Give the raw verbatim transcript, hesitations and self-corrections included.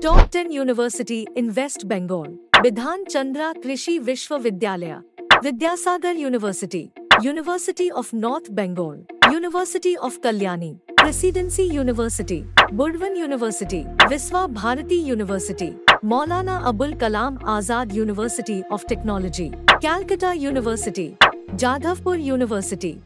Top ten University in West Bengal: Bidhan Chandra Krishi Vishwa Vidyalaya, Vidyasagar University, University of North Bengal, University of Kalyani, Presidency University, Burdwan University, Viswa Bharati University, Maulana Abul Kalam Azad University of Technology, Calcutta University, Jadavpur University.